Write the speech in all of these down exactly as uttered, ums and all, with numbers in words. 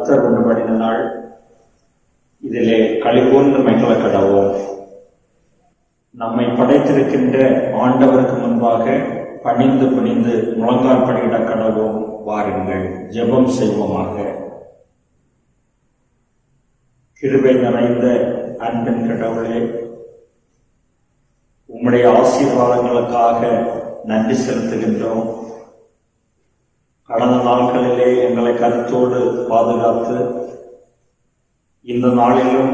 உத்தரவிடப்படின நாள் இதிலே கழிபோன்ற மைக்கல கடவோம். நம்மை படைத்திருக்கின்ற ஆண்டவருக்கு முன்பாக பணிந்து பணிந்து முழங்கால் படியிட கடவோம். வாருங்கள் ஜெபம் செய்வோமாக. கிருபை நிறைந்த அன்பின் கடவுளே, உம்முடைய ஆசீர்வாதங்களுக்காக நன்றி செலுத்துகின்றோம். கடந்த நாட்களிலே எங்களை கருத்தோடு பாதுகாத்து இந்த நாளிலும்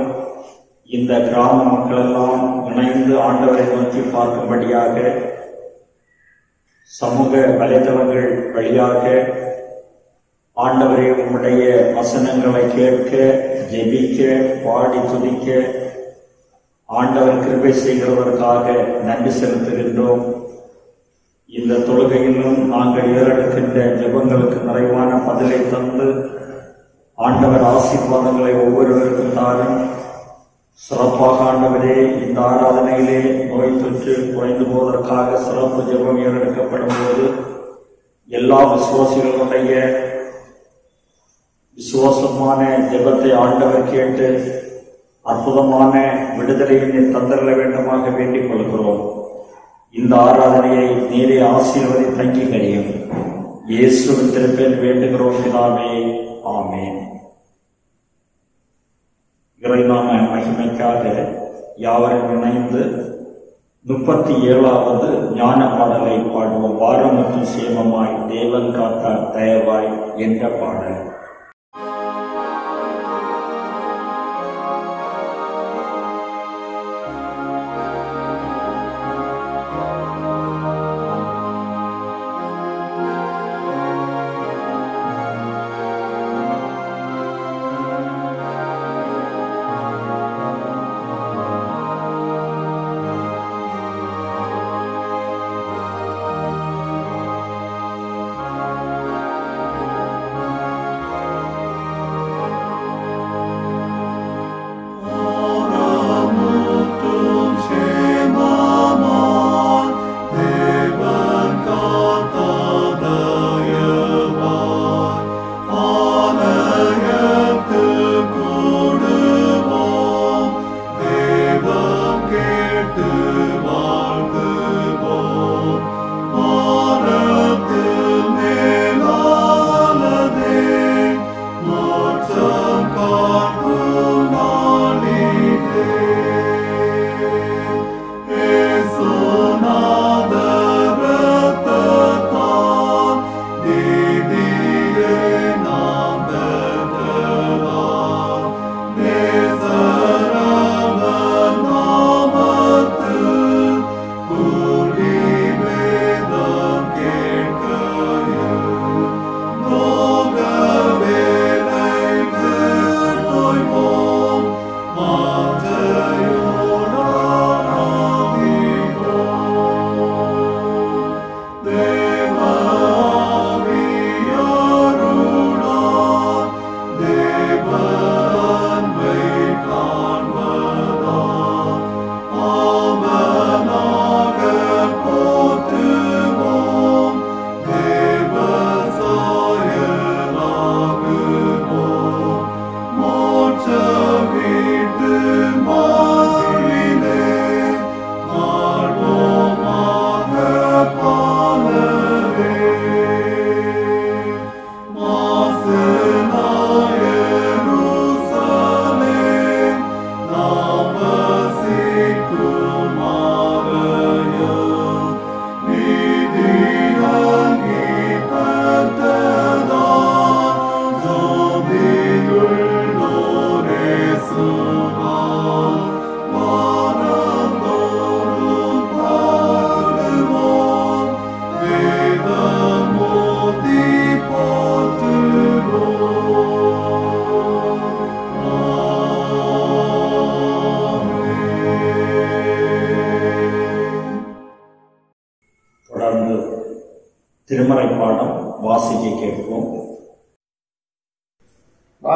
இந்த கிராம மக்களெல்லாம் இணைந்து ஆண்டவரை நோக்கி பார்க்கும்படியாக சமூக வலைதளங்கள் வழியாக ஆண்டவரை உம்முடைய வசனங்களை கேட்க, ஜெபிக்க, பாடி துதிக்க ஆண்டவர் கிருபை செய்கிறவருக்காக நன்றி செலுத்துகின்றோம். இந்த தொழுகையிலும் நாங்கள் ஏறெடுக்கின்ற ஜெபங்களுக்கு நிறைவான பதிலை தந்து ஆண்டவர் ஆசீர்வாதங்களை ஒவ்வொருவருக்கும் தாரும். சிறப்பாக ஆண்டவரே, இந்த ஆராதனையிலே நோய் தொற்று குறைந்து போவதற்காக சிறப்பு ஜெபம் ஏறெடுக்கப்படும் போது எல்லா விசுவாசிகளுடைய விசுவாசமான ஜெபத்தை ஆண்டவர் கேட்டு அற்புதமான விடுதலையை தந்தரல வேண்டுமாக வேண்டிக் கொள்கிறோம். இந்த ஆராதனையை நீரே ஆசீர்வதித்து அங்கீகரியும். இயேசுவின் திருப்பெயரில் வேண்டுகிறோம் பிதாவே, ஆமென். இறைநாம மகிமைக்காக யாவரும் இணைந்து முப்பத்தி ஏழாவது ஞான பாடலை பாடுவோம். வாரம் மற்றும் சேமமாய் தேவன் காத்தார் தயவாய் என்ற பாடல்.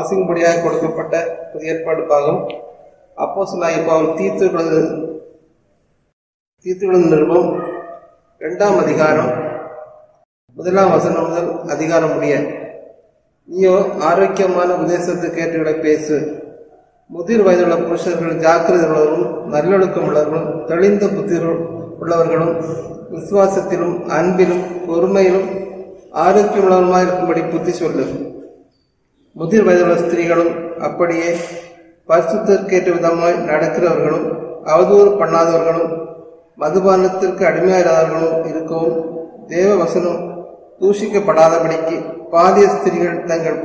வாசிக்கும்படியாக கொடுக்கப்பட்ட புதிய ஏற்பாடு பாகம் அப்போஸ்தலனாகிய பவுல் தீத்துவின் நிருபம் இரண்டாம் அதிகாரம் முதலாம் வசனம் முதல் அதிகாரம் முடிய. நீயோ ஆரோக்கியமான உபதேசத்தை கேட்டுவிட பேசு. முதிர் வயதுள்ள புருஷர்கள் ஜாக்கிரதை உள்ளவர்களும் நல்லொழுக்கம் உள்ளவர்களும் தெளிந்த புத்தி உள்ளவர்களும் விசுவாசத்திலும் அன்பிலும் பொறுமையிலும் ஆரோக்கியம் உள்ளவருமாய் இருக்கும்படி புத்தி சொல்லு. முதிர் வயதுள்ள ஸ்திரீகளும் அப்படியே பரிசுத்தற்கேற்ற விதமாய் நடக்கிறவர்களும் அவதூறு பண்ணாதவர்களும் மதுபானத்திற்கு அடிமையாயிராதவர்களும் இருக்கவும் தேவ வசனம் தூஷிக்கப்படாதபடிக்கு பாதிய ஸ்திரீகள் தங்கள்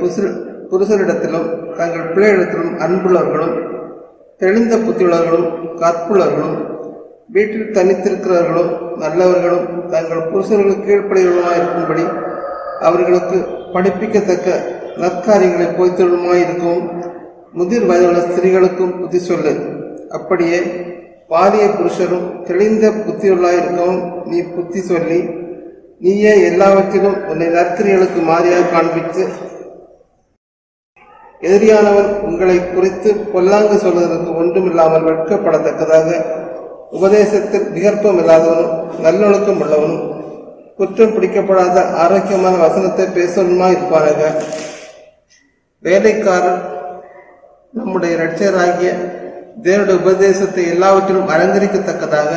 புருஷரிடத்திலும் தங்கள் பிள்ளையிடத்திலும் அன்புள்ளவர்களும் தெளிந்த புத்தியுள்ளவர்களும் கற்புள்ளவர்களும் வீட்டில் தனித்திருக்கிறவர்களும் நல்லவர்களும் தங்கள் புருஷர்களுக்கு கீழ்ப்படியுள்ளவர்களாய் இருக்கும்படி அவர்களுக்கு படிப்பிக்கத்தக்க நற்காரியங்களை போய்த்தொழுமாய் இருக்கவும் முதிர் வயதுள்ள ஸ்திரீகளுக்கும் புத்தி சொல்லு. அப்படியே பாலிய புருஷரும் தெளிந்த புத்தியுள்ளாயிருக்கவும் நீ புத்தி சொல்லி நீயே எல்லாவற்றிலும் உன்னை நற்கிரியர்களுக்கு மாறியாக காண்பித்து எதிரியானவன் உங்களை குறித்து பொல்லாங்கு சொல்வதற்கு ஒன்றுமில்லாமல் வெட்கப்படத்தக்கதாக உபதேசத்தில் விகற்பம் இல்லாதவனும் நல்லொழுக்கம் உள்ளவனும் குற்றம் பிடிக்கப்படாத ஆரோக்கியமான வசனத்தை பேசணுமா இருப்பானாக. வேலைக்காரர் நம்முடைய இரட்சகராகிய தேவனுடைய உபதேசத்தை எல்லாவற்றிலும் அலங்கரிக்கத்தக்கதாக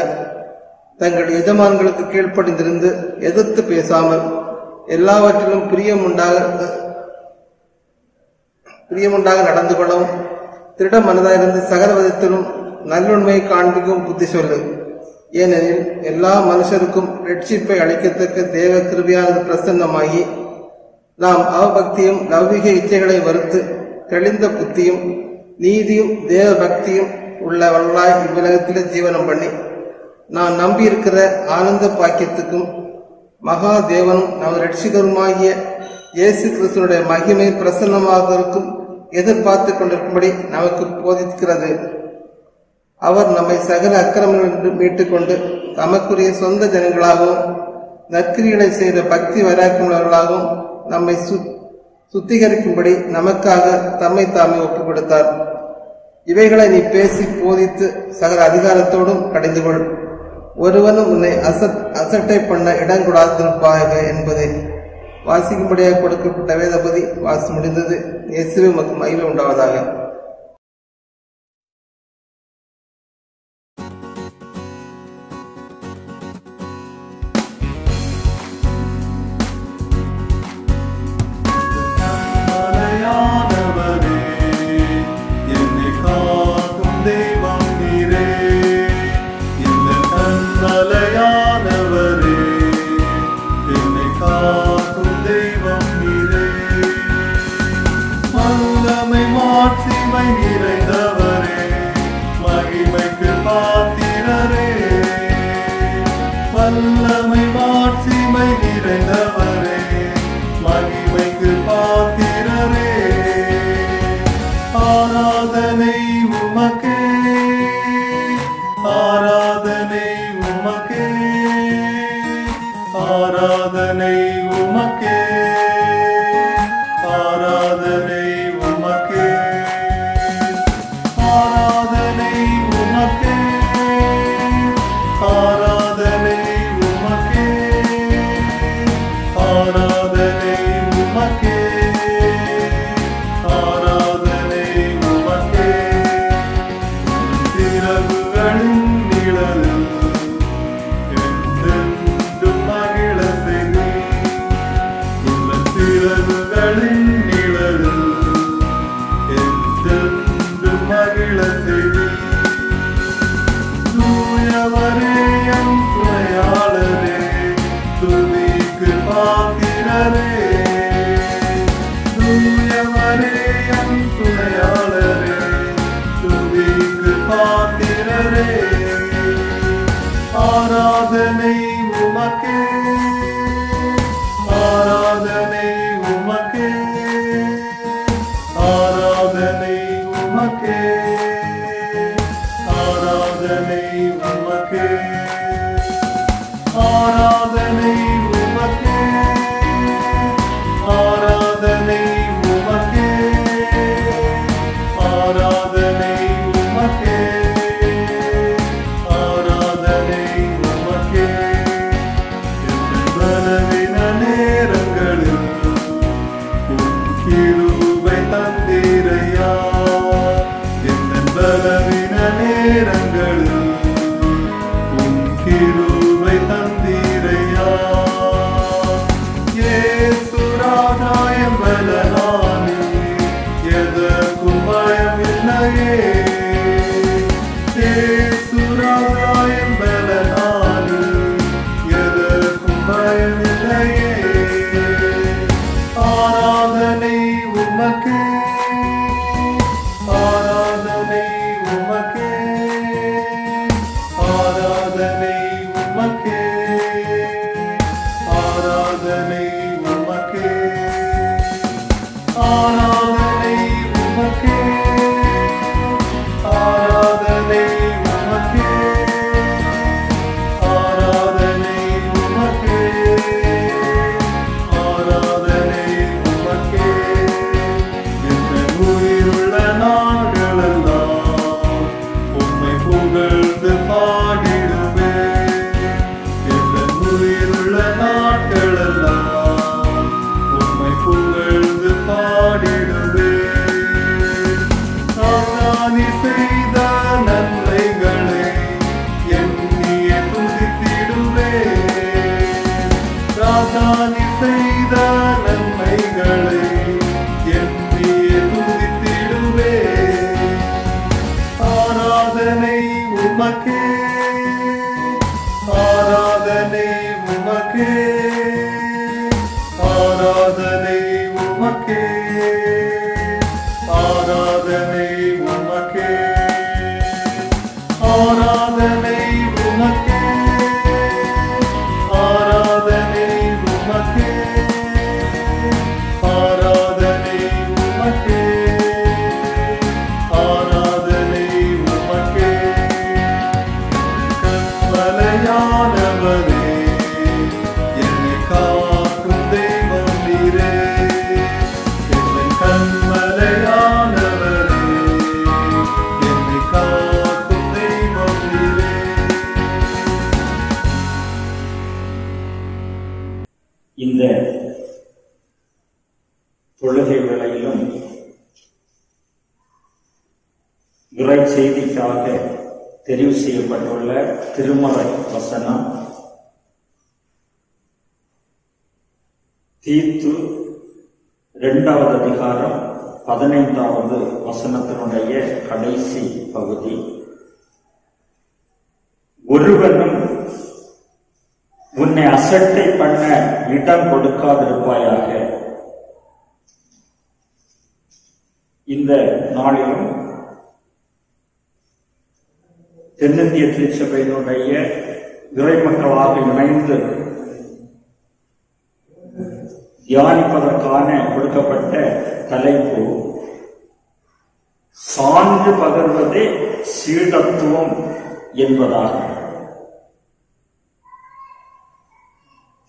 தங்கள் எஜமான்களுக்கு கீழ்ப்படிந்திருந்து எதிர்த்து பேசாமல் எல்லாவற்றிலும் பிரியமுண்டாக பிரியமுண்டாக நடந்து கொள்ளவும் திருட மனதாயிருந்து சகல விதத்திலும் நல்லுண்மையை காண்பிக்கும் புத்தி சொல்லு. ஏனெனில் எல்லா மனுஷருக்கும் ரட்சிப்பை அளிக்கத்தக்க தேவ கிருபையானது பிரசன்னமாகி நாம் அவபக்தியும் லௌகிக இச்சைகளை வறுத்து தெளிந்த புத்தியும் நீதியும் தேவ பக்தியும் உள்ளவர்களாய் இவ்வுலகத்திலே ஜீவனம் பண்ணி நான் நம்பியிருக்கிற ஆனந்த பாக்கியத்துக்கும் மகா தேவனும் நமது ரட்சிகருமாகிய இயேசு கிறிஸ்துவனுடைய மகிமை பிரசன்னமாகவதற்கும் எதிர்பார்த்து கொண்டிருக்கும்படி நமக்கு போதிக்கிறது. அவர் நம்மை சகல அக்கிரமங்களிலிருந்து மீட்டுக்கொண்டு தமக்குரிய சொந்த ஜனங்களாகவும் நற்கிரிகளை செய்த பக்தி வைராக்கியமுள்ளவர்களாகவும் நம்மை சு சுத்திகரிக்கும்படி நமக்காக தம்மை தாமே ஒப்புக் கொடுத்தார். இவைகளை நீ பேசி போதித்து சகல அதிகாரத்தோடும் கடிந்து கொள். ஒருவனும் உன்னை அசட் அசட்டை பண்ண இடங்கூடாதிருப்பாக என்பதை வாசிக்கும்படியாக கொடுக்கப்பட்ட வேதபதி வாசி முடிந்தது. இயேசுவே மற்றும் மகிமை உண்டாவதாக.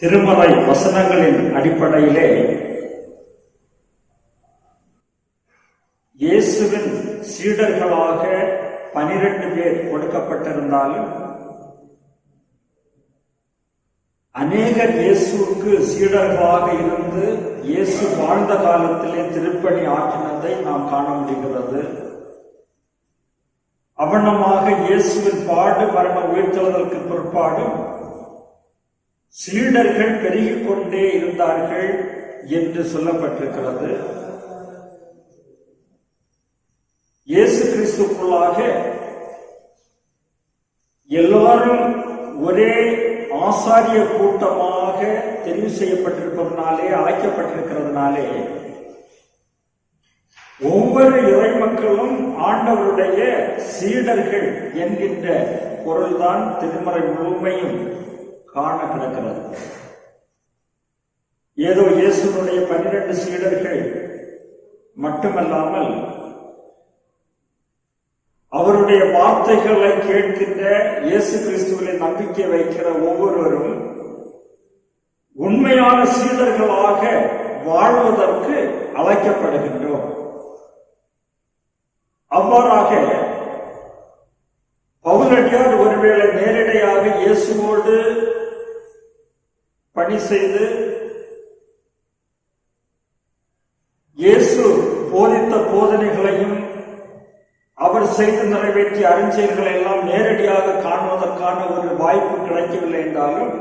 திருமறை வசனங்களின் அடிப்படையிலே இயேசுவின் சீடர்களாக பனிரெண்டு பேர் கொடுக்கப்பட்டிருந்தாலும் அநேகர் இயேசுவுக்கு சீடர்களாக இருந்து இயேசு வாழ்ந்த காலத்திலே திருப்பணி ஆற்றினதை நாம் காண முடிகிறது. அவனமாக இயேசுவின் பாடு மரண உயிர்த்தெழுதலுக்கு பிற்பாடும் சீடர்கள் பெருகிக் கொண்டே இருந்தார்கள் என்று சொல்லப்பட்டிருக்கிறது. இயேசு கிறிஸ்துக்குள்ளாக எல்லாரும் ஒரே ஆசாரிய கூட்டமாக தெரிவு செய்யப்பட்டிருப்பதனாலே அழைக்கப்பட்டிருக்கிறதுனாலே ஒவ்வொரு இறை மக்களும் ஆண்டவருடைய சீடர்கள் என்கின்ற பொருள்தான் திருமறை முழுமையும் காண கிடக்கிறது. ஏதோ இயேசுனுடைய பன்னிரண்டு சீடர்கள் மட்டுமல்லாமல் அவருடைய வார்த்தைகளை கேட்கின்ற இயேசு கிறிஸ்துவிலே நம்பிக்கை வைக்கிற ஒவ்வொருவரும் உண்மையான சீடர்களாக வாழ்வதற்கு அழைக்கப்படுகின்றோம். அவ்வாறாக பவுலடியார் ஒருவேளை நேரடியாக இயேசுவோடு பணி செய்து இயேசு போதித்த போதனைகளையும் அவர் செய்து நிறைவேற்றிய அறிஞர்களை எல்லாம் நேரடியாக காணுவதற்கான ஒரு வாய்ப்பு கிடைக்கவில்லை என்றாலும்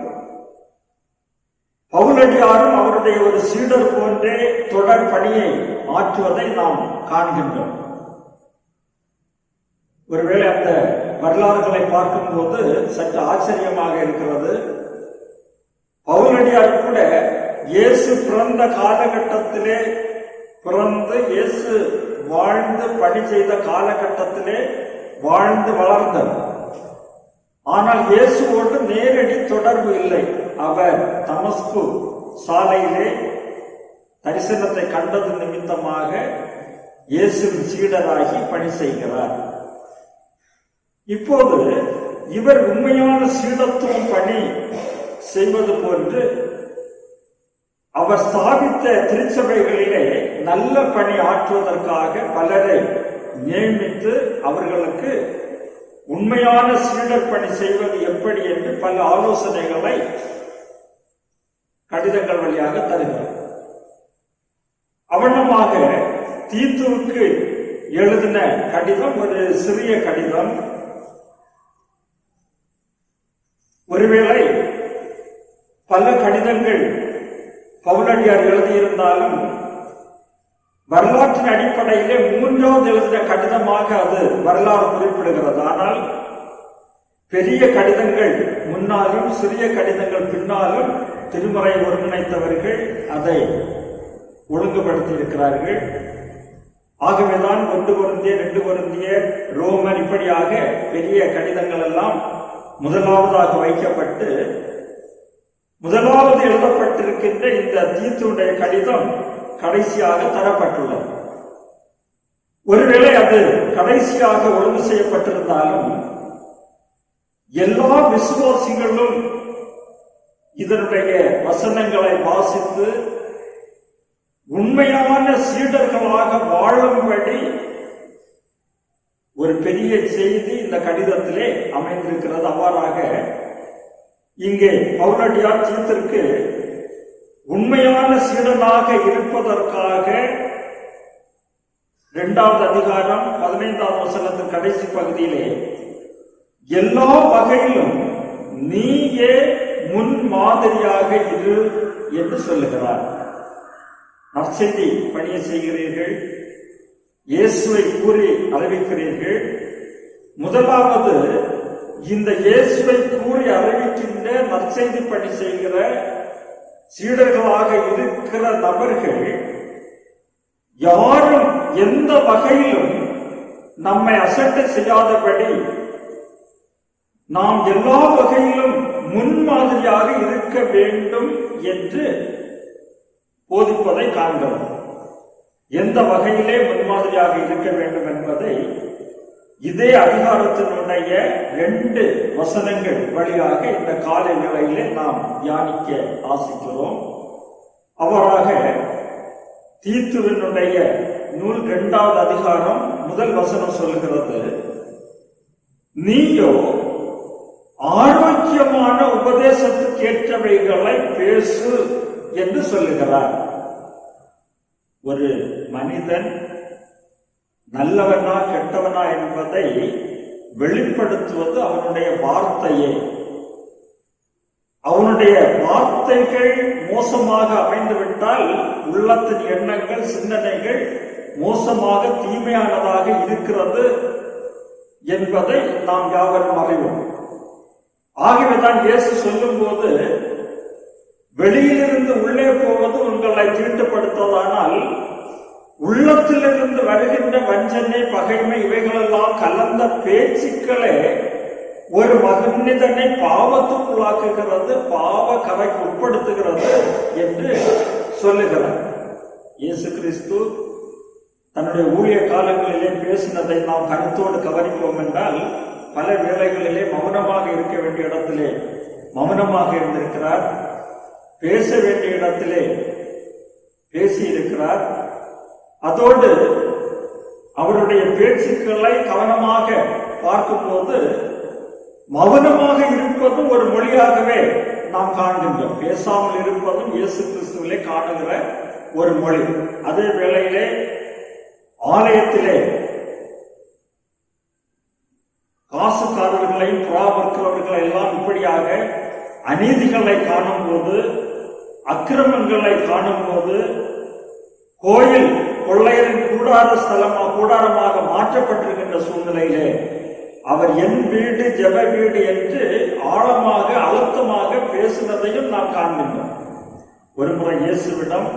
பவுலடியாரும் அவருடைய ஒரு சீடர் போன்றே தொடர் பணியை ஆற்றுவதை நாம் காண்கின்றோம். ஒருவேளை அந்த வரலாறுகளை பார்க்கும்போது சற்று ஆச்சரியமாக இருக்கிறது. பவுலடியார் கூட இயேசு பிறந்த காலகட்டத்திலே பிறந்து இயேசு வாழ்ந்து பணி செய்த காலகட்டத்திலே வாழ்ந்து வளர்ந்தார். ஆனால் இயேசுவோடு நேரடி தொடர்பு இல்லை. அவர் தமஸ்கு சாலையிலே தரிசனத்தை கண்டது நிமித்தமாக இயேசுவின் சீடராகி பணி செய்கிறார். இப்போது இவர் உண்மையான சீடத்துவம் பணி செய்வது போன்று அவர் ஸ்தாபித்த திருச்சபைகளிலே நல்ல பணி ஆற்றுவதற்காக பலரை நியமித்து அவர்களுக்கு உண்மையான சீடர் பணி செய்வது எப்படி என்று பல ஆலோசனைகளை கடிதங்கள் வழியாக தருகிறார். அவனமாக தீத்துவுக்கு எழுதின கடிதம் ஒரு சிறிய கடிதம். ஒருவேளை பல கடிதங்கள் பவுலடியார் எழுதியிருந்தாலும் வரலாற்றின் அடிப்படையிலே மூன்றாவது எழுதின கடிதமாக அது வரலாறு குறிப்பிடுகிறது. ஆனால் பெரிய கடிதங்கள் முன்னாலும் சிறிய கடிதங்கள் பின்னாலும் திருமறை ஒருங்கிணைத்தவர்கள் அதை ஒழுங்குபடுத்தி இருக்கிறார்கள். ஆகவேதான் ஒன்று பொருந்திய ரெண்டு பொருந்திய ரோமன் இப்படியாக பெரிய கடிதங்கள் எல்லாம் முதலாவதாக வைக்கப்பட்டு முதலாவது எழுதப்பட்டிருக்கின்ற இந்த தீத்துடைய கடிதம் கடைசியாக தரப்பட்டுள்ளது. ஒருவேளை அது கடைசியாக ஒழுங்கு செய்யப்பட்டிருந்தாலும் எல்லா விசுவாசிகளும் இதனுடைய வசனங்களை வாசித்து உண்மையான சீடர்களாக வாழும்படி ஒரு பெரிய செய்தி இந்த கடிதத்திலே அமைந்திருக்கிறது. அவ்வாறாக இங்கே பவுலடியார் தீத்துக்கு உண்மையான சீடனாக இருப்பதற்காக இரண்டாவது அதிகாரம் பதினைந்தாம் வசனத்தின் கடைசி பகுதியிலே எல்லா வகையிலும் நீயே முன் மாதிரியாக இரு என்று சொல்லுகிறார். நற்செய்தி பணியை செய்கிறீர்கள், இயேசுவை கூறி அறிவிக்கிறீர்கள். முதலாவது இந்த இயேசுவை கூறி அறிவிக்கின்ற நற்செய்தி பணி செய்கிற சீடர்களாக இருக்கிற நபர்கள் யாரும் எந்த வகையிலும் நம்மை அசட்டை செய்யாதபடி நாம் எல்லா வகையிலும் முன்மாதிரியாக இருக்க வேண்டும் என்று போதிப்பதை காண்கிறோம். எந்த வகையிலே முன்மாதிரியாக இருக்க வேண்டும் என்பதை இதே அதிகாரத்தினுடைய ரெண்டு வசனங்கள் வழியாக இந்த காலை வேளையிலே நாம் தியானிக்க ஆசிக்கிறோம். அவ்வாறாக தீத்துவினுடைய நூல் இரண்டாவது அதிகாரம் முதல் வசனம் சொல்கிறது, நீயோ ஆரோக்கியமான உபதேசத்துக்கு ஏற்றவைகளை பேசு என்று சொல்லுகிறார். ஒரு மனிதன் நல்லவனா கெட்டவனா என்பதை வெளிப்படுத்துவது அவனுடைய வார்த்தையே. அவனுடைய வார்த்தைகள் மோசமாக அமைந்துவிட்டால் உள்ளத்தின் எண்ணங்கள் சிந்தனைகள் மோசமாக தீமையானதாக இருக்கிறது என்பதை நாம் யாவரும் அறிவோம். ஆகவேதான் இயேசு சொல்லும் போது வெளியிலிருந்து உள்ளே போவது உங்களை தீட்டுப்படுத்ததானால் உள்ளத்திலிருந்து வருகின்ற வஞ்சனை பகைமை இவைகளெல்லாம் கலந்த பேச்சுக்களே ஒரு மனிதனை பாவத்துக்குள்ளாக்குகிறது, பாவ கரைக்கு உட்படுத்துகிறது என்று சொல்லுகிறார். இயேசு கிறிஸ்து தன்னுடைய ஊழிய காலங்களிலே பேசினதை நாம் கருத்தோடு கவனிப்போம் என்றால் பல வேளைகளிலே மௌனமாக இருக்க வேண்டிய இடத்திலே மௌனமாக இருந்திருக்கிறார், பேச வேண்டிய இடத்திலே பேசியிருக்கிறார். அதோடு அவருடைய பேச்சுக்களை கவனமாக பார்க்கும்போது மௌனமாக இருப்பதும் ஒரு மொழியாகவே நாம் காண்கின்றோம். பேசாமல் இருப்பதும் இயேசு கிறிஸ்துவிலே காணுகிற ஒரு மொழி. அதே வேளையிலே ஆலயத்திலே காசுக்காரர்களையும் புறாவிற்கிறவர்களை எல்லாம் இப்படியாக அநீதிகளை காணும் போது, அக்கிரமங்களை காணும் போது, கோயில் கொள்ளையரின் கூடார ஸ்தலமா கூடாரமாக மாற்றப்பட்டிருக்கின்ற சூழ்நிலையிலே அவர் என் வீடு ஜெப வீடு என்று ஆழமாக அழுத்தமாக பேசினதையும் நாம் காண்கின்றோம். ஒருமுறை இயேசுவிடம்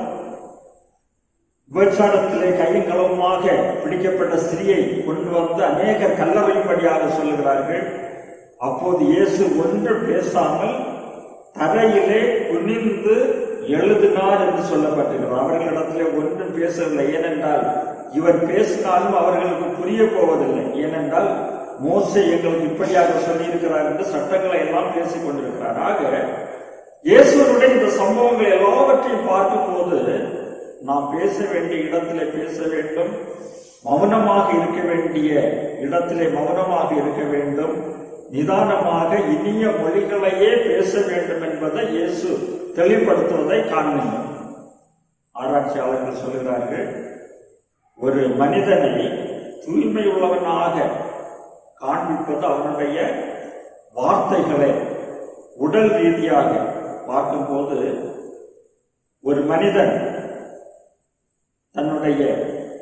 விபச்சாரத்திலே கையும் களவுமாக பிடிக்கப்பட்ட ஸ்திரியை கொண்டு வந்து அநேக கல்லறையும்படியாக சொல்லுகிறார்கள். அப்போது இயேசு ஒன்று பேசாமல் தரையிலே குனிந்து எழுதினார் என்று சொல்லப்பட்டிருக்கிறார். அவர்களிடத்திலே ஒன்றும் பேசவில்லை. ஏனென்றால் இவர் பேசினாலும் அவர்களுக்கு புரிய போவதில்லை. ஏனென்றால் மோசே எங்களுக்கு இப்படியாக சொல்லியிருக்கிறார் என்று சட்டங்களை எல்லாம் பேசிக் கொண்டிருக்கிறார். ஆக இயேசுவனுடைய இந்த சம்பவங்கள் எல்லாவற்றையும் பார்க்கும் போது நாம் பேச வேண்டிய இடத்திலே பேச வேண்டும், மௌனமாக இருக்க வேண்டிய இடத்திலே மௌனமாக இருக்க வேண்டும், நிதானமாக இனிய மொழிகளையே பேச வேண்டும் என்பதை இயேசு தெளிவுபடுத்துவதை காண்கிறோம். ஆராய்ச்சியாளர்கள் சொல்கிறார்கள், ஒரு மனிதனை தூய்மை உள்ளவனாக காண்பிப்பது அவனுடைய வார்த்தைகளை உடல் ரீதியாக பார்க்கும்போது ஒரு மனிதன் தன்னுடைய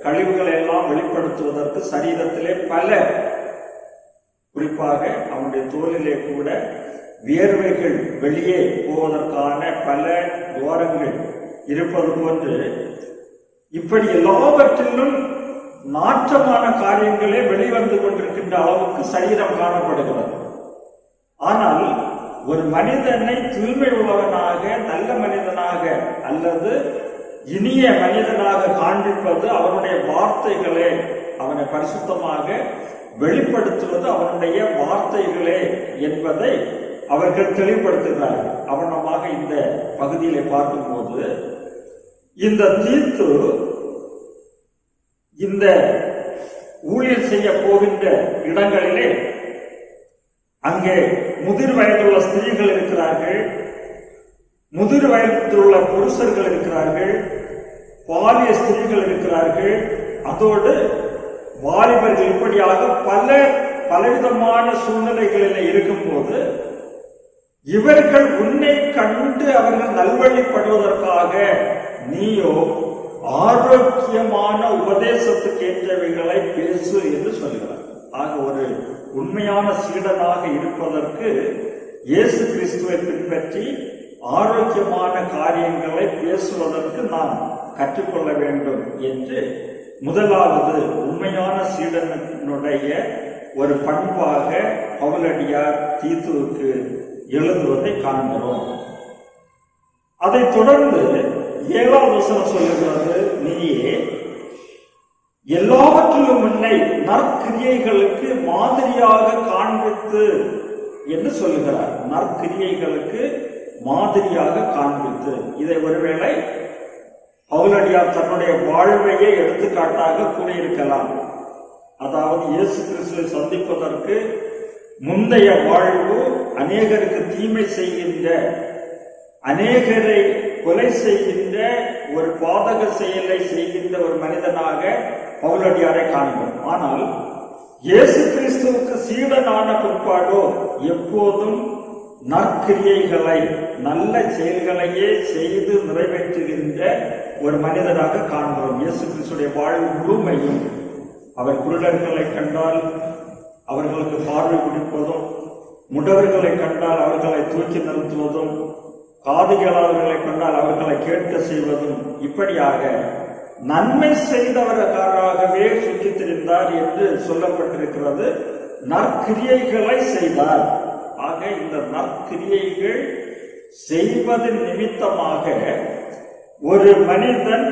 கழிவுகளை எல்லாம் வெளிப்படுத்துவதற்கு சரீரத்திலே பல குறிப்பாக அவனுடைய தோலிலே கூட வியர்வைகள் வெளியே போவதற்கான பல துவாரங்கள் இருப்பது போன்று இப்படி எல்லாவற்றிலும் நாற்றமான காரியங்களே வெளிவந்து கொண்டிருக்கின்ற அளவுக்கு சரீரம் காணப்படுகிறது. ஆனால் ஒரு மனிதனை தூய்மை உள்ளவனாக நல்ல மனிதனாக அல்லது இனிய மனிதனாக காண்பிப்பது அவனுடைய வார்த்தைகளே, அவனை பரிசுத்தமாக வெளிப்படுத்துவது அவனுடைய வார்த்தைகளே என்பதை அவர்கள் தெளிவுபடுத்துகிறார்கள். அவனமாக இந்த பகுதியிலே பார்க்கும்போது இந்த தீத்து இந்த ஊழியர் செய்ய போகின்ற இடங்களிலே அங்கே முதிர் வயதுள்ள ஸ்திரீகள் இருக்கிறார்கள், முதிர் வயதுள்ள புருஷர்கள் இருக்கிறார்கள், பாலிய ஸ்திரீகள் இருக்கிறார்கள், அதோடு வாலிபர்கள், இப்படியாக பல பலவிதமான சூழ்நிலைகளில் இருக்கும்போது இவர்கள் உன்னை கண்டு அவர்கள் நல்வழிப்படுவதற்காக நீயோ ஆரோக்கியமான உபதேசத்துக்கு ஏற்றவைகளை பேசு என்று சொல்கிறார். ஆக ஒரு உண்மையான சீடனாக இருப்பதற்கு இயேசு கிறிஸ்துவை பின்பற்றி ஆரோக்கியமான காரியங்களை பேசுவதற்கு நாம் கற்றுக்கொள்ள வேண்டும் என்று முதலாவது உண்மையான சீடனுடைய ஒரு பண்பாக பவுலடியார் தீத்துவுக்கு எழுதுவதை காண்கிறோம். அதைத் தொடர்ந்து ஏழாவது வசனம் சொல்லுகிறது, நீயே எல்லாவற்றிலும் உன்னை நற்கிரியைகளுக்கு மாதிரியாக காண்பித்து என்று சொல்லுகிறார். நற்கிரியைகளுக்கு மாதிரியாக காண்பித்து, இதை ஒருவேளை பவுலடியார் தன்னுடைய வாழ்வையை எடுத்துக்காட்டாக கூறியிருக்கலாம். அதாவது இயேசு கிறிஸ்துவை சந்திப்பதற்கு முந்தைய வாழ்வு அநேகருக்கு தீமை செய்கின்ற, அநேகரை கொலை செய்கின்ற, ஒரு பாதக செயலை செய்கின்ற ஒரு மனிதனாக பவுலடியாரை காண்போம். ஆனால் இயேசு கிறிஸ்துவுக்கு சீடனான பிற்பாடோ எப்போதும் நற்கிரியைகளை, நல்ல செயல்களையே செய்து நிறைவேற்றுகின்ற ஒரு மனிதனாக காண்கிறோம். இயேசு கிறிஸ்துடைய வாழ்வு முழுமையும் அவர் குருடர்களை கண்டால் அவர்களுக்கு பார்வை கொடுப்பதும், முடவர்களை கண்டால் அவர்களை தூக்கி நிறுத்துவதும், காது கேளாதவர்களை கண்டால் அவர்களை கேட்க செய்வதும், இப்படியாக நன்மை செய்தவர்களாகவே சுற்றித் திரிந்தார் என்று சொல்லப்பட்டிருக்கிறது. நற்கிரியைகளை செய்தார். ஆக இந்த நற்கிரியைகள் செய்வதன் நிமித்தமாக ஒரு மனிதன்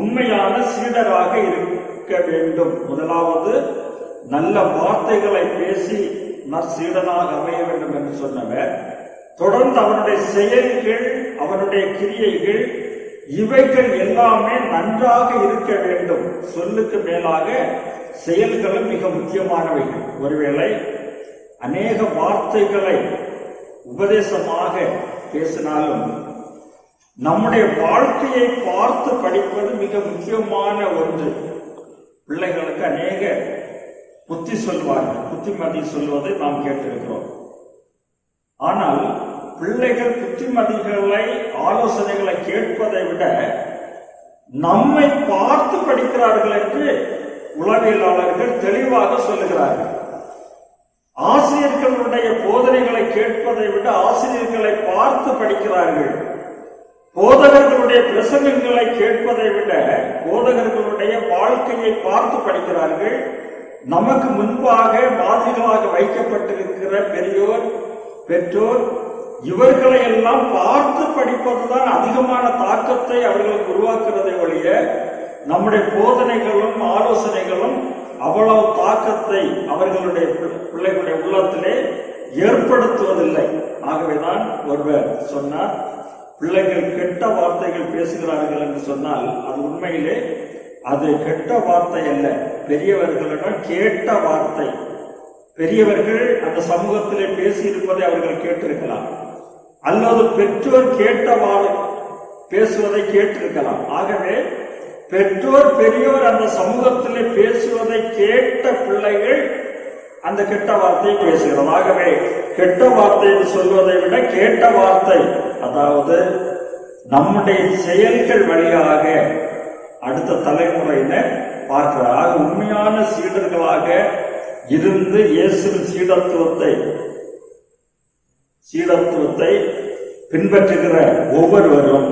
உண்மையான சீடராக இருக்க வேண்டும். முதலாவது நல்ல வார்த்தைகளை பேசி நற்சீடனாக அமைய வேண்டும் என்று சொன்னவர், தொடர்ந்து அவனுடைய செயல்கள், அவனுடைய கிரியைகள், இவைகள் எல்லாமே நன்றாக இருக்க வேண்டும். சொல்லுக்கு மேலாக செயல்களும் மிக முக்கியமானவைகள். ஒருவேளை அநேக வார்த்தைகளை உபதேசமாக பேசினாலும் நம்முடைய வாழ்க்கையை பார்த்து படிப்பது மிக முக்கியமான ஒன்று. பிள்ளைகளுக்கு அநேக புத்தி சொல்வார்கள், புத்திமதி சொல்வதை நாம் கேட்டிருக்கிறோம். ஆனால் பிள்ளைகள் புத்திமதிகளை, ஆலோசனைகளை கேட்பதை விட நம்மை பார்த்து படிக்கிறார்கள் என்று உளவியலாளர்கள் தெளிவாக சொல்லுகிறார்கள். ஆசிரியர்களுடைய போதனைகளை கேட்பதை விட ஆசிரியர்களை பார்த்து படிக்கிறார்கள். போதகர்களுடைய பிரசங்கங்களை கேட்பதை விட போதகர்களுடைய வாழ்க்கையை பார்த்து படிக்கிறார்கள். நமக்கு முன்பாக மாதிரிகளாக வைக்கப்பட்டிருக்கிற பெரியோர், பெற்றோர், இவர்களை எல்லாம் பார்த்து படிப்பதுதான் அதிகமான தாக்கத்தை அவர்களுக்கு உருவாக்குறதை ஒழிய நம்முடைய போதனைகளும் ஆலோசனைகளும் அவ்வளவு தாக்கத்தை அவர்களுடைய பிள்ளைகளுடைய உள்ளத்திலே ஏற்படுத்துவதில்லை. ஆகவேதான் ஒருவர் சொன்னார், பிள்ளைகள் கெட்ட வார்த்தைகள் பேசுகிறார்கள் என்று சொன்னால் அது உண்மையிலே அது கெட்ட வார்த்தை அல்ல, பெரியவர்களிடம் கேட்ட வார்த்தை. பெரியவர்கள் அந்த சமூகத்திலே பேசியிருப்பதை அவர்கள் கேட்டிருக்கலாம், அல்லது பெற்றோர் கேட்டவாறு பேசுவதை கேட்டிருக்கலாம். ஆகவே பெற்றோர், பெரியோர் அந்த சமூகத்திலே பேசுவதை கேட்ட பிள்ளைகள் அந்த கெட்ட வார்த்தையை பேசுகிறது. ஆகவே கெட்ட வார்த்தை சொல்வதை விட கேட்ட வார்த்தை, அதாவது நம்முடைய செயல்கள் வழியாக அடுத்த தலைமுறையினர் பார்க்கிறார். உண்மையான சீடர்களாக இருந்து இயேசுவின் சீடத்துவத்தை சீடத்துவத்தை பின்பற்றுகிற ஒவ்வொருவரும்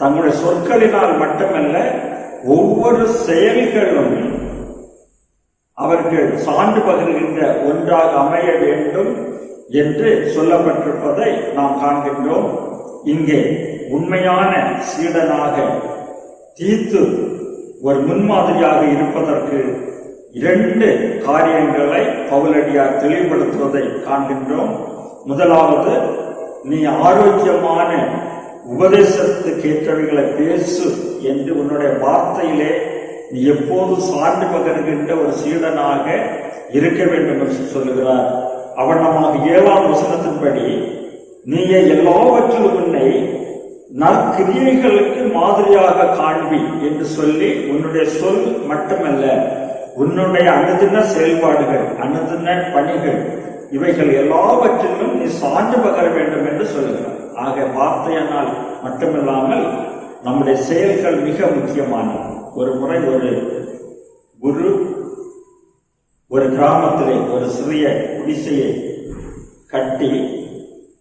தங்களுடைய சொற்களினால் மட்டுமல்ல, ஒவ்வொரு செயல்களும் அவர்கள் சான்று பகிர்கின்ற ஒன்றாக அமைய வேண்டும் என்று சொல்லப்பட்டிருப்பதை நாம் காண்கின்றோம். இங்கே உண்மையான சீடனாக தீத்து ஒரு முன்மாதிரியாக இருப்பதற்கு இரண்டு காரியங்களை பவுலடியார் தெளிவுபடுத்துவதை காண்கின்றோம். முதலாவது, நீ ஆரோக்கியமான உபதேசத்துக்கு ஏற்றவைகளை பேசு என்று உன்னுடைய வார்த்தையிலே நீ எப்போது சார்ந்து பகிர்கின்ற ஒரு சீடனாக இருக்க வேண்டும் என்று சொல்லுகிறார். அவன் நமக்கு ஏழாம் வசனத்தின்படி, நீங்க எல்லாவற்றிலும் உன்னை நற்கிரியைகளுக்கு மாதிரியாக காண்பி என்று சொல்லி, உன்னுடைய சொல் மட்டுமல்ல, உன்னுடைய அனுதின செயல்பாடுகள், அனுதின பணிகள், இவைகள் எல்லாவற்றிலும் நீ சான்று பகர வேண்டும் என்று சொல்லுகிறார். ஆக வார்த்தையினால் மட்டுமில்லாமல் நம்முடைய செயல்கள் மிக முக்கியமானது. ஒரு முறை ஒரு குரு ஒரு கிராமத்திலே ஒரு சிறிய குடிசையை கட்டி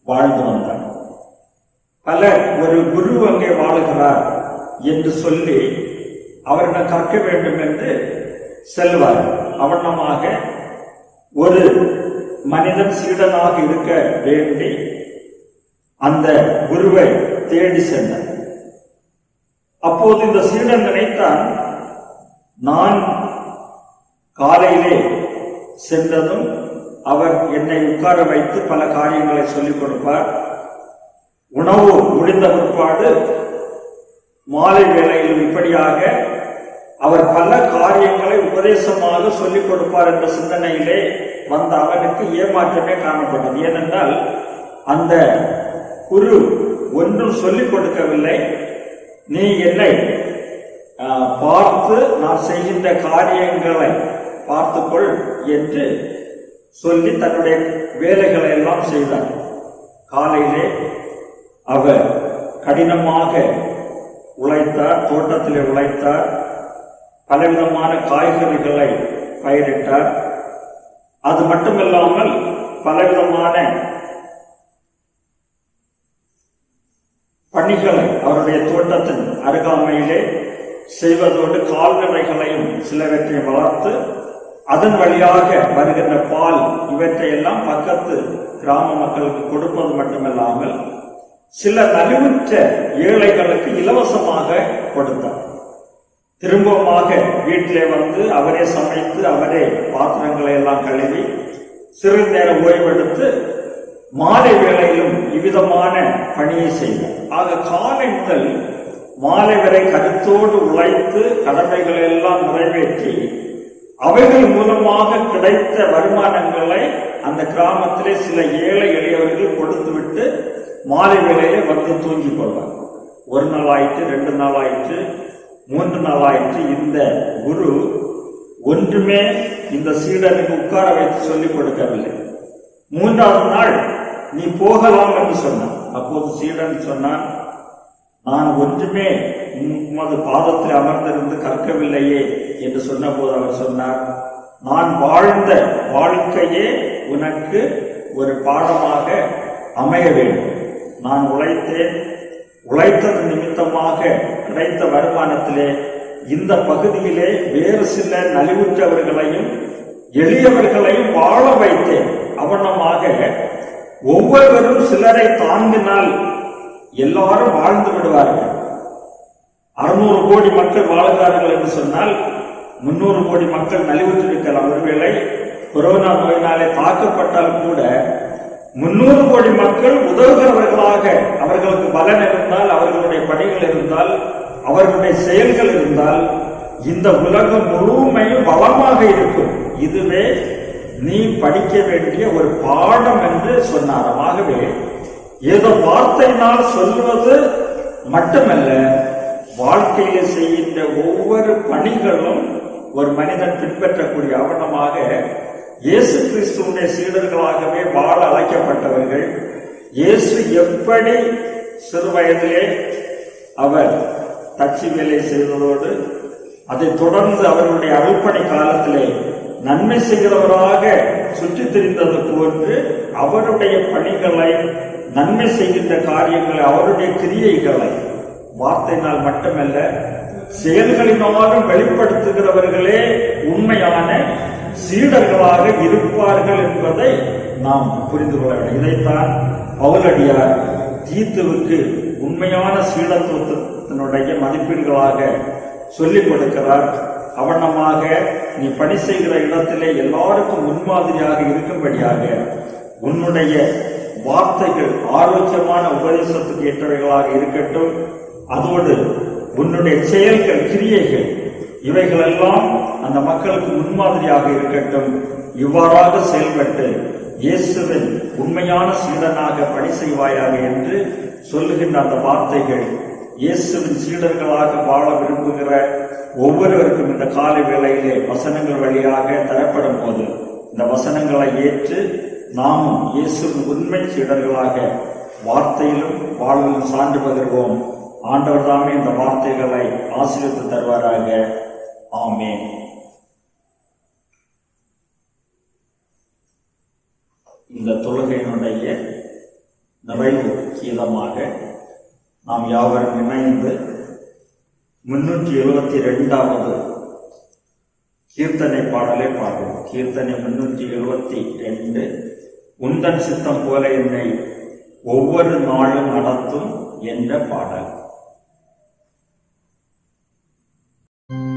வாழ்ந்து வந்தார். பல ஒரு குரு அங்கே வாழுகிறார் என்று சொல்லி அவரிடம் கற்க வேண்டும் என்று செல்வார். அவனமாக ஒரு மனிதன் சீடனாக இருக்க வேண்டி அந்த குருவை தேடி சென்றார். அப்போது இந்த சீடன் நினைத்தான், நான் காலையிலே சென்றதும் அவர் என்னை உட்கார வைத்து பல காரியங்களை சொல்லிக் கொடுப்பார். உணவு முடிந்த பிற்பாடு மாலை வேளையில் இப்படியாக அவர் பல காரியங்களை உபதேசமாக சொல்லிக் கொடுப்பார் என்ற சிந்தனையிலே வந்த அவனுக்கு ஏமாற்றமே காணப்பட்டது. ஏனென்றால் அந்த குரு ஒன்றும் சொல்லிக் கொடுக்கவில்லை. நீ என்னை பார்த்து நான் செய்கின்ற காரியங்களை பார்த்துக்கொள் என்று சொல்லி தன்னுடைய வேலைகளை எல்லாம் செய்தார். காலையிலே அவர் கடினமாக உழைத்தார், தோட்டத்திலே உழைத்தார், பலவிதமான காய்கறிகளை பயிரிட்டார். அது மட்டுமில்லாமல் பலவிதமான பணிகளை அவருடைய தோட்டத்தின் அருகாமையிலே செய்வதோடு கால்நடைகளையும் சிலவற்றை வளர்த்து அதன் வழியாக வருகின்ற பால் இவற்றையெல்லாம் பக்கத்து கிராம மக்களுக்கு கொடுப்பது மட்டுமல்லாமல் சில நலிவுற்ற ஏழைகளுக்கு இலவசமாக கொடுத்தார். திரும்பமாக வீட்டிலே வந்து அவரே சமைத்து அவரே பாத்திரங்களை எல்லாம் கழுவி சிறு நேரம் ஓய்வெடுத்து மாலை வேளையிலும் இவ்விதமான பணியை செய்தார். ஆக காலை முதல் மாலை வரை கருத்தோடு உழைத்து கடமைகளை எல்லாம் நிறைவேற்றி அவைகள் மூலமாக கிடைத்த வருமானங்களை அந்த கிராமத்திலே சில ஏழை எளியவர்கள் கொடுத்துவிட்டு மாலை வேளையிலே வந்து தூங்கி கொள்வார். ஒரு நாள் ஆயிற்று, ரெண்டு நாள் ஆயிற்று, மூன்று நாள் ஆயிற்று. இந்த குரு ஒன்றுமே இந்த சீடனுக்கு உட்கார வைத்து சொல்லிக் கொடுக்கவில்லை. மூன்றாவது நாள் நீ போகலாம் என்று சொன்னான். அப்போது சீடன் சொன்னான், நான் ஒன்றுமே உமது பாதத்தில் அமர்ந்திருந்து கற்கவில்லையே என்று சொன்ன போது அவர் சொன்னார், நான் வாழ்ந்த வாழ்க்கையே உனக்கு ஒரு பாடமாக அமைய வேண்டும். நான் உழைத்தேன், உழைத்தது நிமித்தமாக கிடைத்த வருமானத்திலே இந்த பகுதியிலே வேறு சில நலிவுற்றவர்களையும் எளியவர்களையும் வாழ வைத்தேன். அவனமாக ஒவ்வொருவரும் சிலரை தாங்கினால் எல்லாரும் வாழ்ந்து விடுவார்கள். அறுநூறு கோடி மக்கள் வாழ்கிறார்கள் என்று சொன்னால் முன்னூறு கோடி மக்கள் நலிவுற்றிருக்கலாம். ஒருவேளை கொரோனா நோயினாலே தாக்கப்பட்டால் கூட முன்னூறு கோடி மக்கள் உதவுகிறவர்களாக, அவர்களுக்கு பலன் இருந்தால், அவர்களுடைய பணிகள் இருந்தால், அவர்களுடைய செயல்கள் இருந்தால் இந்த உலகம் முழுமையும் வளமாக இருக்கும். இதுவே நீ படிக்க வேண்டிய ஒரு பாடம் என்று சொன்னார். ஆகவே ஏதோ வார்த்தையினால் சொல்வது மட்டுமல்ல, வாழ்க்கையிலே செய்கின்ற ஒவ்வொரு பணிகளும் ஒரு மனிதன் பின்பற்றக்கூடிய அவனமாக இயேசு கிறிஸ்துவின் சீடர்களாகவே வாழ அழைக்கப்பட்டவர்கள். இயேசு எப்படி சிறு வயதிலே அவர் தட்சி வேலை செய்ததோடு அதைத் தொடர்ந்து அவருடைய அருள்பணி காலத்திலே நன்மை செய்கிறவராக சுற்றித் திரிந்தது போன்று அவருடைய பணிகளை நன்மை செய்கின்ற காரியங்களை அவருடைய கிரியைகளை வார்த்தையினால் மட்டுமல்ல செயல்களினாலும் வெளிப்படுத்துகிறவர்களே உண்மையான சீடர்களாக இருப்பார்கள் என்பதை நாம் புரிந்து கொள்ள வேண்டும். இதைத்தான் பவுலடியார் தீத்துவுக்கு உண்மையான சீடத்துவத்தினுடைய மதிப்பீடுகளாக சொல்லிக் கொடுக்கிறார். அவனமாக நீ பணி செய்கிற இடத்திலே எல்லாருக்கும் முன்மாதிரியாக இருக்கும்படியாக உன்னுடைய வார்த்தைகள் ஆரோக்கியமான உபதேசத்துக்கு ஏற்றவைகளாக இருக்கட்டும். அதோடு உன்னுடைய செயல்கள் கிரியைகள் இவைகளெல்லாம் அந்த மக்களுக்கு முன்மாதிரியாக இருக்கட்டும். இவ்வாறாக செயல்பட்டு இயேசுவின் உண்மையான சீடனாக பணி செய்வாயாக என்று சொல்லுகின்ற அந்த வார்த்தைகள் இயேசுவின் சீடர்களாக வாழ விரும்புகிற ஒவ்வொருவருக்கும் இந்த காலை வேளையிலே வசனங்கள் வழியாக தரப்படும் போது இந்த வசனங்களை ஏற்று நாமும் இயேசுவின் உண்மை சீடர்களாக வார்த்தையிலும் வாழ்விலும் சான்று பகிர்வோம். ஆண்டவர் தாமே இந்த வார்த்தைகளை ஆசீர்வதித்து தருவாராக. ஆமென். இந்த தொழுகையினுடைய நிறைவு கீதமாக நாம் யாவரும் இணைந்து முன்னூற்றி எழுபத்தி இரண்டாவது கீர்த்தனை பாடலை பாடுவோம். கீர்த்தனை முன்னூற்றி எழுபத்தி ரெண்டு. உந்தன் சித்தம் போல என்னை ஒவ்வொரு நாளும் நடத்தும் என்ற பாடல். Amen.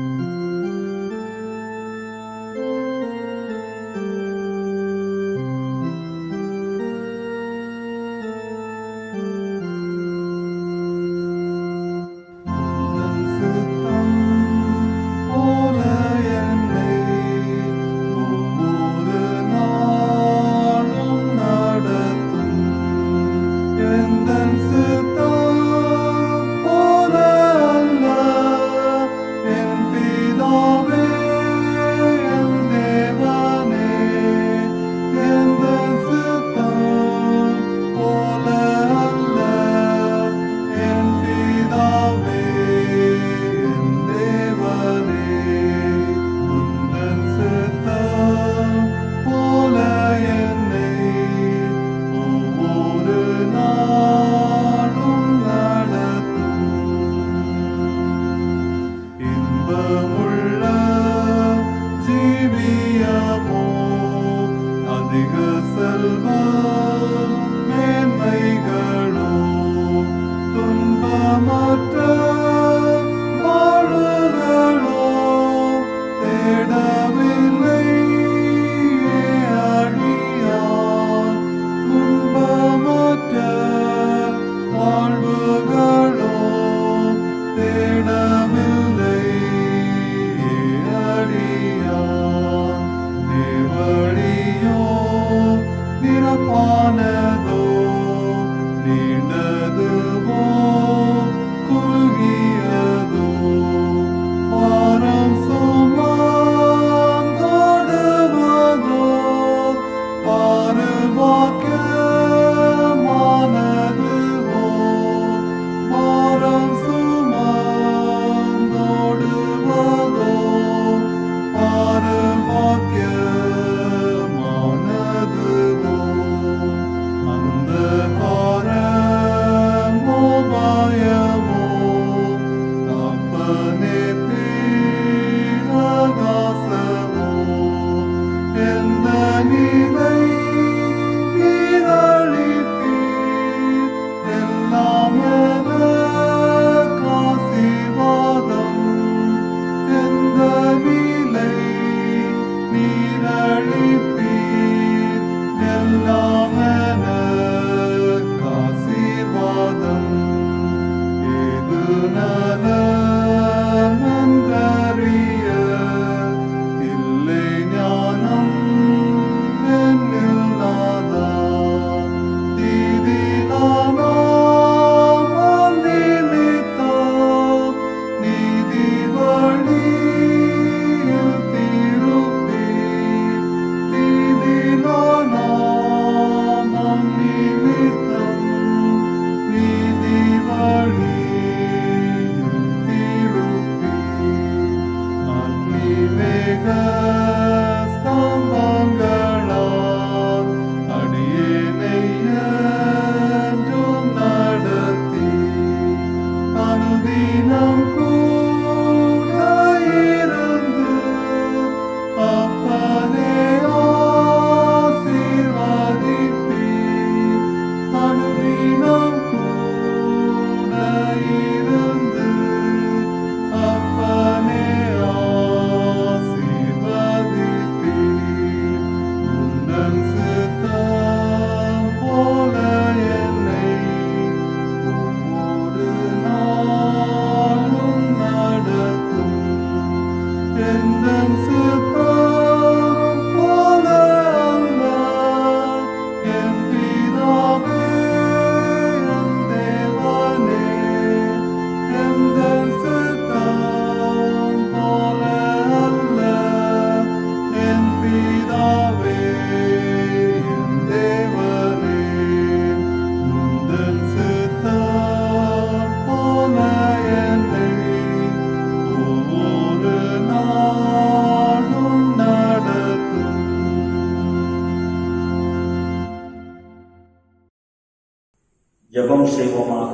जपम सेवमाग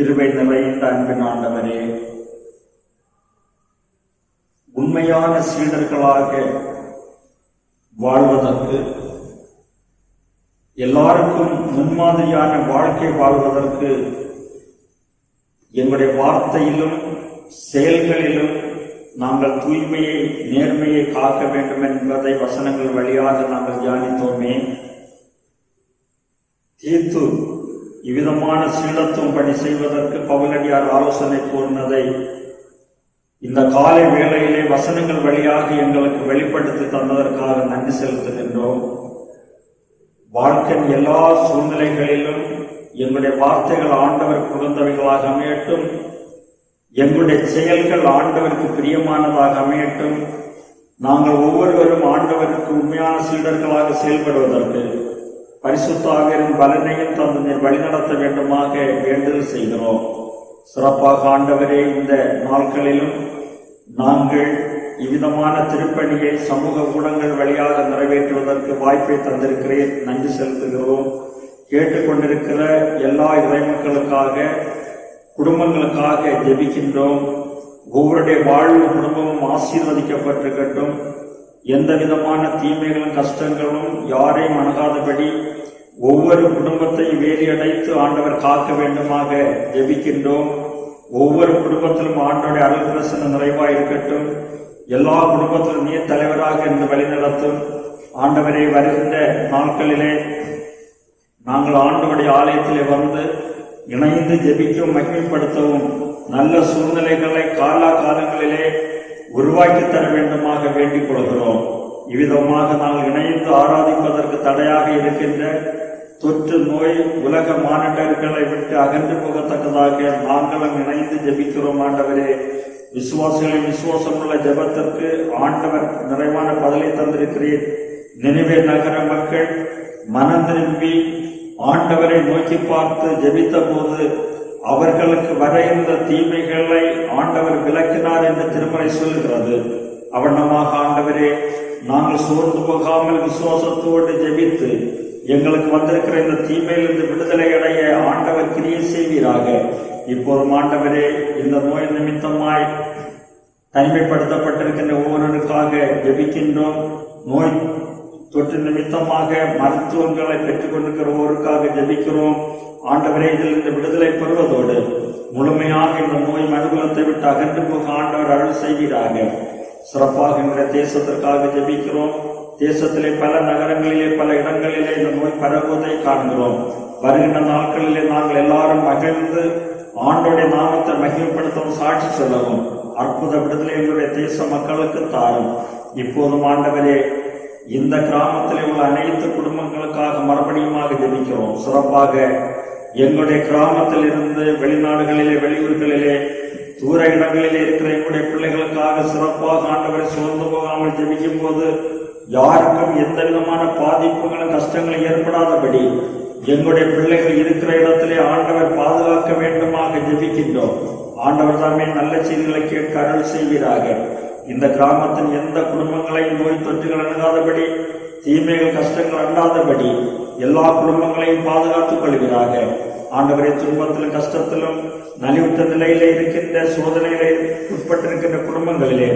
திருவெண்ணவை அன்பின் ஆண்டவரே, உண்மையான சீடர்களாக வாழ்வதற்கு, எல்லாருக்கும் முன்மாதிரியான வாழ்க்கை வாழ்வதற்கு எங்களுடைய வார்த்தையிலும் செயல்களிலும் நாங்கள் தூய்மையை நேர்மையை காக்க வேண்டும் என்பதை வசனங்கள் வழியாக நாங்கள் தியானித்தோமே. தீத்து இவ்விதமான சீலத்துவம் பணி செய்வதற்கு பவுலடியார் ஆலோசனை கூறினதை இந்த காலை வேளையிலே வசனங்கள் வழியாக எங்களுக்கு வெளிப்படுத்தி தந்ததற்காக நன்றி செலுத்துகின்றோம். வாழ்க்கையின் எல்லா சூழ்நிலைகளிலும் எங்களுடைய வார்த்தைகள் ஆண்டவர் புகுந்தவைகளாக அமையட்டும், எங்களுடைய செயல்கள் ஆண்டவருக்கு பிரியமானதாக அமையட்டும். நாங்கள் ஒவ்வொருவரும் ஆண்டவருக்கு உண்மையான சீடர்களாக செயல்படுவதற்கு பரிசுத்தாவின் பலனையும் தந்து நீர் வழிநடத்த வேண்டுமாக வேண்டுதல் செய்கிறோம். சிறப்பாக ஆண்டவரே, இந்த நாட்களிலும் நாங்கள் இவ்விதமான திருப்பணியை சமூக ஊடகங்கள் வழியாக நிறைவேற்றுவதற்கு வாய்ப்பை தந்திருக்கிறேன். நன்றி செலுத்துகிறோம். கேட்டுக்கொண்டிருக்கிற எல்லா இறை மக்களுக்காக குடும்பங்களுக்காக ஜெபிக்கின்றோம். ஒவ்வொருடைய வாழ்வு குடும்பமும் ஆசீர்வதிக்கப்பட்டிருக்கட்டும். எந்த விதமான தீமைகளும் கஷ்டங்களும் யாரையும் அணுகாதபடி ஒவ்வொரு குடும்பத்தை வேலியடைத்து ஆண்டவர் காக்க வேண்டுமாக ஜெபிக்கின்றோம். ஒவ்வொரு குடும்பத்திலும் ஆண்டவருடைய அருள்பிரசனம் நிறைவாக இருக்கட்டும். எல்லா குடும்பத்திலும் நீர் தலைவராக இருந்து வழிநடத்தும். ஆண்டவரை வருகின்ற நாட்களிலே நாங்கள் ஆண்டவருடைய ஆலயத்திலே வந்து இணைந்து ஜெபிக்கவும் மகிமைப்படுத்தவும் நல்ல சூழ்நிலைகளை காலா காலங்களிலே உருவாக்கி தர வேண்டுமாக வேண்டிக் கொள்கிறோம். இவ்விதமாக நாங்கள் இணைந்து ஆராதிப்பதற்கு தடையாக இருக்கின்ற தொற்று நோய் உலக மானிட்டர்களை விட்டு அகன்று போகத்தக்கதாக நாங்களும் இணைந்து ஜெபிக்கிறோம். ஆண்டவரே, விசுவாசிகளின் விசுவாசமுள்ள ஜெபத்திற்கு ஆண்டவர் நிறைவான பதிலை தந்திருக்கிறீர். நினைவே நகர மக்கள் மனம் திரும்பி ஆண்டவரை நோக்கி பார்த்து ஜெபித்த போது அவர்களுக்கு வர இருந்த தீமைகளை ஆண்டவர் விளக்கினார் என்று திருமறை சொல்கிறது. அவனமாக ஆண்டவரே, நாங்கள் சோர்ந்து போகாமல் விசுவாசத்தோடு ஜெபித்து எங்களுக்கு வந்திருக்கிற இந்த தீமையிலிருந்து விடுதலை அடைய ஆண்டவர் கிரியை செய்வீராக. இப்போதும் ஆண்டவரே, இந்த நோய் நிமித்தமாய் தனிமைப்படுத்தப்பட்டிருக்கின்ற ஒவ்வொருவருக்காக ஜெபிக்கின்றோம். நோய் தொற்று நிமித்தமாக மருத்துவங்களை பெற்றுக் கொண்டிருக்கிற ஒவ்வொருக்காக ஜெபிக்கிறோம். ஆண்டவரே, இதிலிருந்து விடுதலை பெறுவதோடு முழுமையாக இந்த நோய் மனுகுலத்தை விட்டு அகன்று போக ஆண்டவர் அருள் செய்கிறாங்க. சிறப்பாக என்ற தேசத்திற்காக ஜெபிக்கிறோம். தேசத்திலே பல நகரங்களிலே பல இடங்களிலே இந்த நோய் பரவுவதை காண்கிறோம். வருகின்ற நாட்களிலே நாங்கள் எல்லாரும் மகிழ்ந்து ஆண்டோடைய நாமத்தை மகிழ்ப்படுத்தவும் சாட்சி சொல்லவும் அற்புத விடுதலை எங்களுடைய தேச மக்களுக்கு தாரும். இப்போதும் ஆண்டவரே, இந்த கிராமத்திலே உள்ள அனைத்து குடும்பங்களுக்காக மறுபடியுமாக ஜெபிக்கிறோம். சிறப்பாக எங்களுடைய கிராமத்தில் இருந்து வெளிநாடுகளிலே வெளியூர்களிலே தூர இடங்களிலே இருக்கிற எங்களுடைய பிள்ளைகளுக்காக சிறப்பாக ஆண்டவரை சோர்ந்து போகாமல் ஜெபிக்கும் போது யாருக்கும் எந்த விதமான பாதிப்புகளும் கஷ்டங்களும் ஏற்படாதபடி எங்களுடைய பிள்ளைகள் இருக்கிற இடத்திலே ஆண்டவர் பாதுகாக்க வேண்டுமாக ஜெபிக்கின்றோம். ஆண்டவர் தாமே நல்ல செய்திகளை கேட்க அருள் செய்வீராக. இந்த கிராமத்தின் எந்த குடும்பங்களையும் நோய் தொற்றுகள் அணுகாதபடி தீமைகள் கஷ்டங்கள் அண்டாதபடி எல்லா குடும்பங்களையும் பாதுகாத்துக் கொள்கிறாங்க. ஆண்டவரை துன்பத்திலும் கஷ்டத்திலும் நலிவுற்ற நிலையிலே இருக்கின்ற சோதனையிலே உட்பட்டிருக்கின்ற குடும்பங்களிலே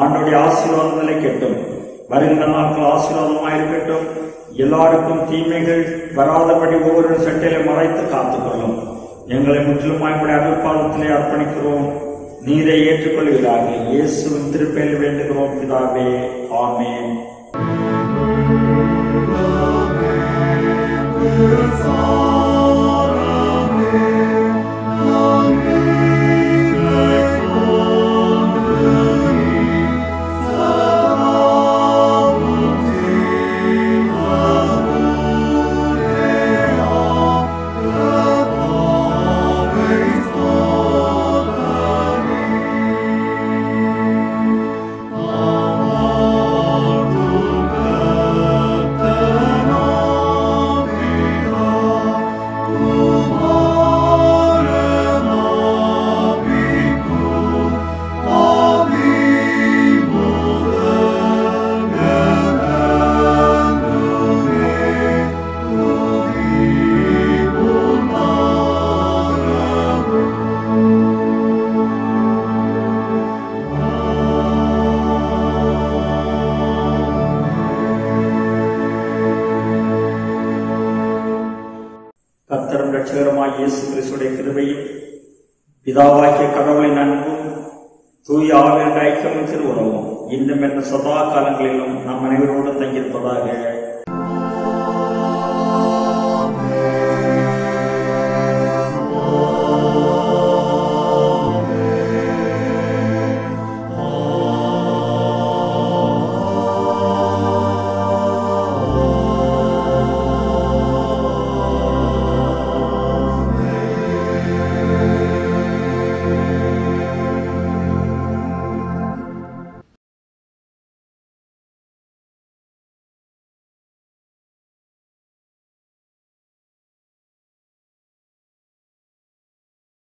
ஆண்டவருடைய ஆசீர்வாத நிலை கெட்டும். வருகின்ற நாட்கள் ஆசீர்வாதமாக இருக்கட்டும். எல்லாருக்கும் தீமைகள் வராதபடி ஒவ்வொரு சட்டையிலே மறைத்து காத்துக்கொள்ளும். எங்களை முற்றிலுமாய் கூட அகப்பாதத்திலே அர்ப்பணிக்கிறோம். நீரை ஏற்றுக்கொள்கிறாக. இயேசுவின் திருப்பெயரில் வேண்டுகிறோம் பிதாவே, ஆமென். இரட்சகருமாய் இயேசு கிறிஸ்துவின் கிருபையும் பிதாவாகிய கடவுளின் அன்பும் தூய ஆவியின் ஐக்கியமும் திருவுருவும் இன்னும் என்ன சதா காலங்களிலும் நம் அனைவரோடு தங்கியிருப்பதாக.